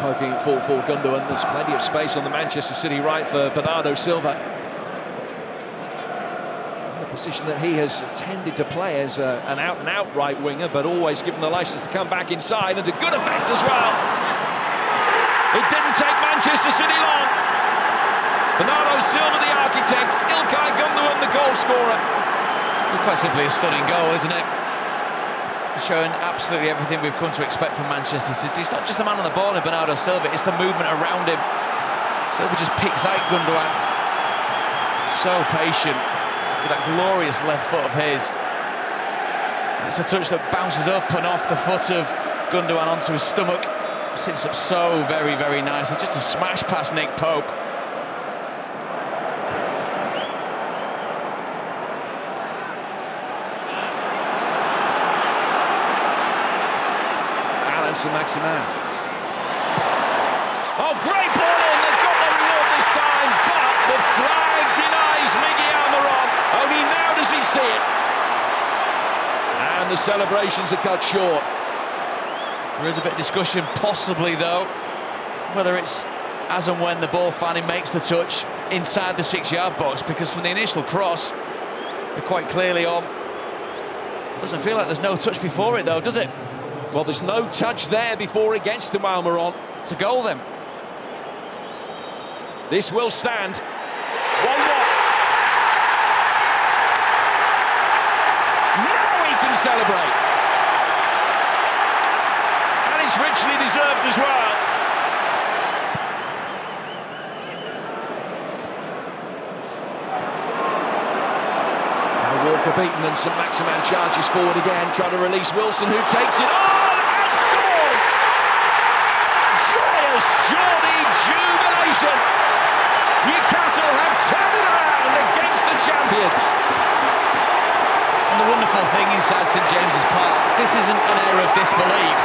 poking it full for Gundogan. There's plenty of space on the Manchester City right for Bernardo Silva. The position that he has tended to play as an out-and-out right winger, but always given the licence to come back inside, and to good effect as well. It didn't take Manchester City long. Bernardo Silva, the architect, Ilkay Gundogan, the goal scorer. It's quite simply a stunning goal, isn't it? Showing absolutely everything we've come to expect from Manchester City. It's not just the man on the ball in Bernardo Silva, it's the movement around him. Silva just picks out Gundogan. So patient with that glorious left foot of his. It's a touch that bounces up and off the foot of Gundogan onto his stomach. Sits up so very, very nicely. Just a smash past Nick Pope. St Maximin. Oh, great ball in! They've got no reward this time, but the flag denies Miguel Almirón. Only now does he see it. And the celebrations are cut short. There is a bit of discussion, possibly, though, whether it's as and when the ball finally makes the touch inside the six-yard box, because from the initial cross, they're quite clearly on. Doesn't feel like there's no touch before it, though, does it? Well, there's no touch there before it gets to Almirón. It's a goal, then. This will stand. 1-1. Now he can celebrate. And it's richly deserved as well. Now Walker beaten, and St Maximin charges forward again, trying to release Wilson, who takes it on. Joyous Geordie jubilation! Newcastle have turned it around against the champions. And the wonderful thing inside St James's Park, this isn't an era of disbelief.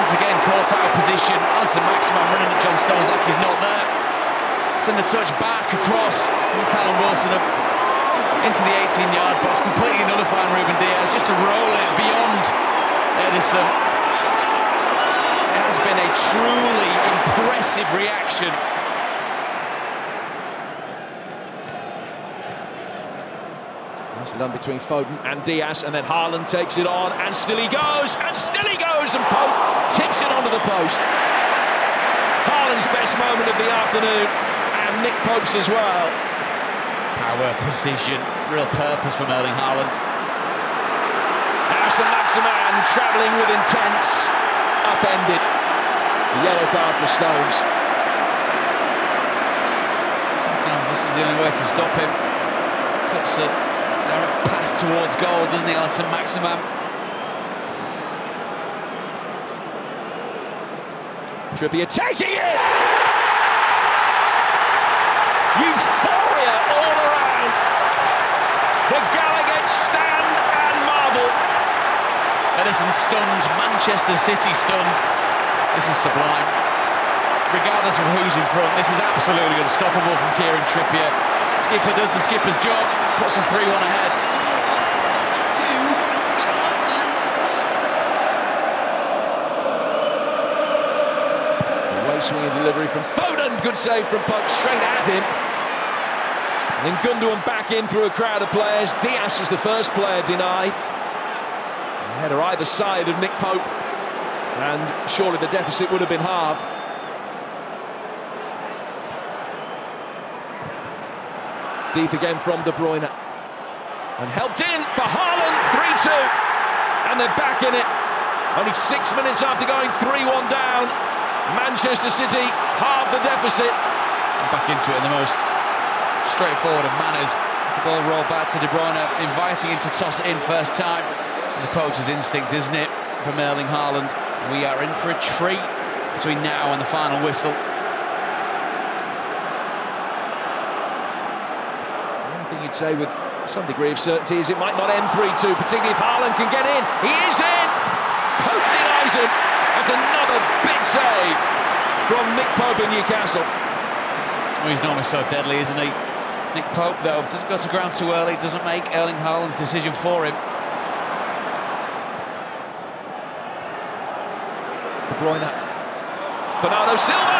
Once again, caught out of position. St Maximin running at John Stones like he's not there. Send the touch back across from Callum Wilson up into the 18-yard box, completely nullifying Ruben Dias, just to roll it beyond Edison. Has been a truly impressive reaction. Nicely done between Foden and Diaz, and then Haaland takes it on, and still he goes, and Pope tips it onto the post. Haaland's best moment of the afternoon, and Nick Pope's as well. Power, precision, real purpose from Erling Haaland. Now St Maximin travelling with intents, upended. Yellow card for Stones. Sometimes this is the only way to stop him. Cuts a direct path towards goal, doesn't he, St Maximin? Trippier taking it! Euphoria all around. The Gallagher stand and marvel. Edison stunned, Manchester City stunned. This is sublime. Regardless of who's in front, this is absolutely unstoppable from Kieran Trippier. Skipper does the skipper's job, puts him 3-1 ahead. Away swinging delivery from Foden, good save from Pope, straight at him. And then Gundogan back in through a crowd of players. Diaz was the first player denied. Header either side of Nick Pope. And surely the deficit would have been halved. Deep again from De Bruyne. And helped in for Haaland, 3-2. And they're back in it. Only 6 minutes after going 3-1 down. Manchester City halved the deficit. Back into it in the most straightforward of manners. The ball rolled back to De Bruyne, inviting him to toss it in first time. And the poacher's instinct, isn't it, from Erling Haaland? We are in for a treat between now and the final whistle. The only thing you'd say with some degree of certainty is it might not end 3-2, particularly if Haaland can get in. He is in! Pope denies him. That's another big save from Nick Pope in Newcastle. Well, he's normally so deadly, isn't he? Nick Pope, though, doesn't go to ground too early, doesn't make Erling Haaland's decision for him. De Bruyne Bernardo Silva,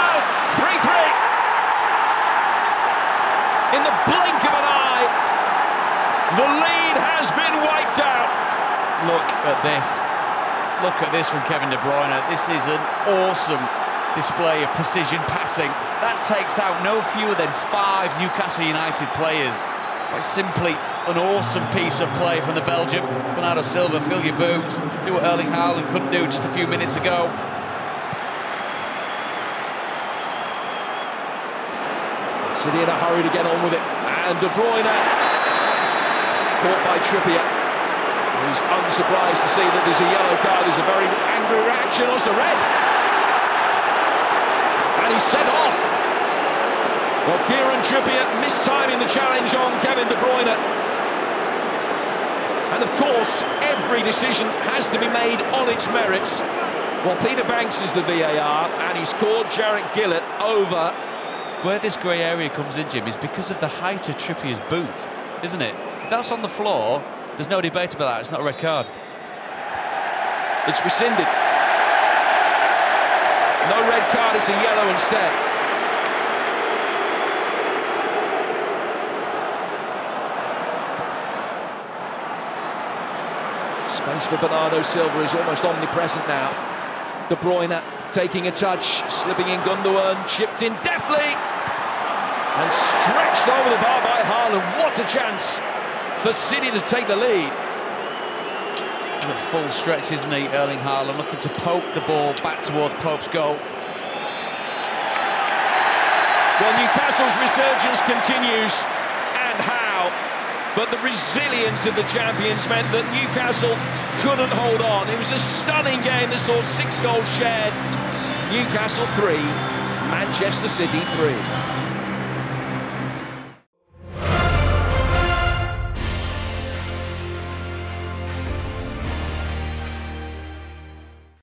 3-3. In the blink of an eye, the lead has been wiped out. Look at this. Look at this from Kevin De Bruyne. This is an awesome display of precision passing. That takes out no fewer than 5 Newcastle United players. It's simply an awesome piece of play from the Belgium. Bernardo Silva, fill your boots. Do what Erling Haaland couldn't do just a few minutes ago. City in a hurry to get on with it. And De Bruyne, caught by Trippier. He's unsurprised to see that there's a yellow card. There's a very angry reaction. Also red. And he's sent off. Well, Kieran Trippier mistiming the challenge on Kevin De Bruyne. And of course, every decision has to be made on its merits. Well, Peter Banks is the VAR, and he's called Jarrett Gillett over. Where this grey area comes in, Jim, is because of the height of Trippier's boot, isn't it? If that's on the floor, there's no debate about that, it's not a red card. It's rescinded. No red card, it's a yellow instead. Space for Bernardo Silva is almost omnipresent now. De Bruyne taking a touch, slipping in Gundogan, chipped in deftly. And stretched over the bar by Haaland. What a chance for City to take the lead. The full stretch, isn't he, Erling Haaland, looking to poke the ball back towards Pope's goal. Well, Newcastle's resurgence continues, and how. But the resilience of the champions meant that Newcastle couldn't hold on. It was a stunning game that saw 6 goals shared. Newcastle 3, Manchester City 3.